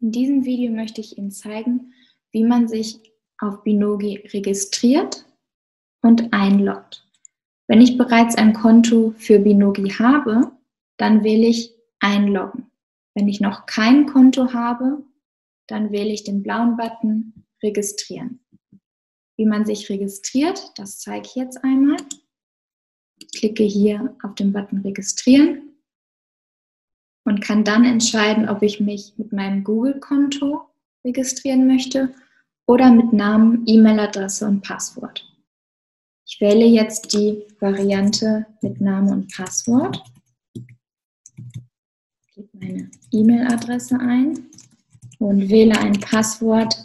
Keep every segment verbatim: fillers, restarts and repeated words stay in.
In diesem Video möchte ich Ihnen zeigen, wie man sich auf Binogi registriert und einloggt. Wenn ich bereits ein Konto für Binogi habe, dann wähle ich Einloggen. Wenn ich noch kein Konto habe, dann wähle ich den blauen Button Registrieren. Wie man sich registriert, das zeige ich jetzt einmal. Ich klicke hier auf den Button Registrieren und kann dann entscheiden, ob ich mich mit meinem Google-Konto registrieren möchte oder mit Namen, E-Mail-Adresse und Passwort. Ich wähle jetzt die Variante mit Namen und Passwort. Ich gebe meine E-Mail-Adresse ein und wähle ein Passwort,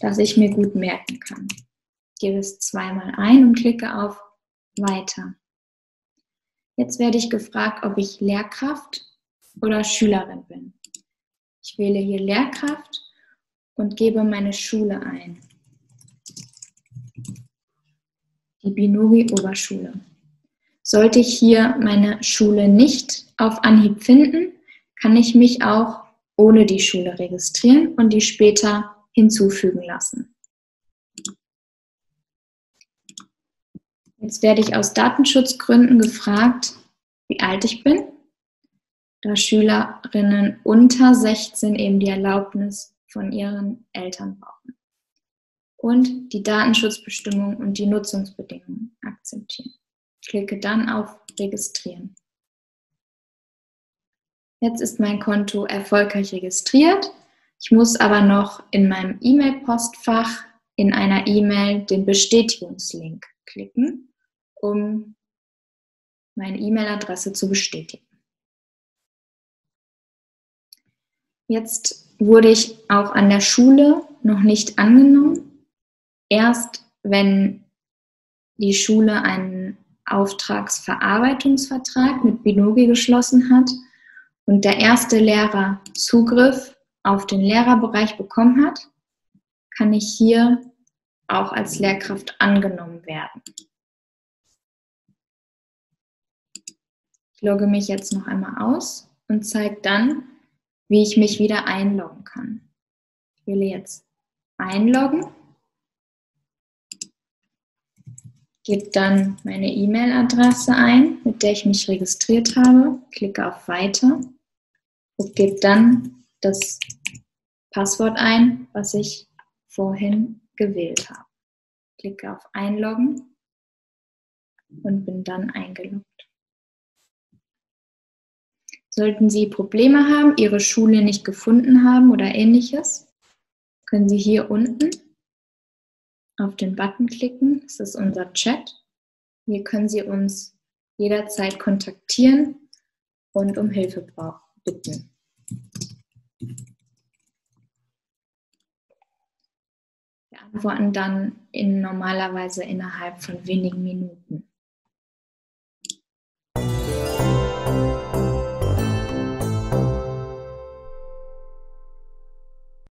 das ich mir gut merken kann. Ich gebe es zweimal ein und klicke auf Weiter. Jetzt werde ich gefragt, ob ich Lehrkraft oder Schülerin bin. Ich wähle hier Lehrkraft und gebe meine Schule ein. Die Binogi-Oberschule. Sollte ich hier meine Schule nicht auf Anhieb finden, kann ich mich auch ohne die Schule registrieren und die später hinzufügen lassen. Jetzt werde ich aus Datenschutzgründen gefragt, wie alt ich bin, da Schülerinnen unter sechzehn eben die Erlaubnis von ihren Eltern brauchen. Und die Datenschutzbestimmungen und die Nutzungsbedingungen akzeptieren. Ich klicke dann auf Registrieren. Jetzt ist mein Konto erfolgreich registriert. Ich muss aber noch in meinem E-Mail-Postfach in einer E-Mail den Bestätigungslink klicken, um meine E-Mail-Adresse zu bestätigen. Jetzt wurde ich auch an der Schule noch nicht angenommen. Erst wenn die Schule einen Auftragsverarbeitungsvertrag mit Binogi geschlossen hat und der erste Lehrer Zugriff auf den Lehrerbereich bekommen hat, kann ich hier auch als Lehrkraft angenommen werden. Ich logge mich jetzt noch einmal aus und zeige dann, wie ich mich wieder einloggen kann. Ich wähle jetzt Einloggen. Gebe dann meine E-Mail-Adresse ein, mit der ich mich registriert habe, klicke auf Weiter und gebe dann das Passwort ein, was ich vorhin gewählt habe. Klicke auf Einloggen und bin dann eingeloggt. Sollten Sie Probleme haben, Ihre Schule nicht gefunden haben oder ähnliches, können Sie hier unten auf den Button klicken, das ist unser Chat. Hier können Sie uns jederzeit kontaktieren und um Hilfe bitten. Wir antworten dann in normalerweise innerhalb von wenigen Minuten.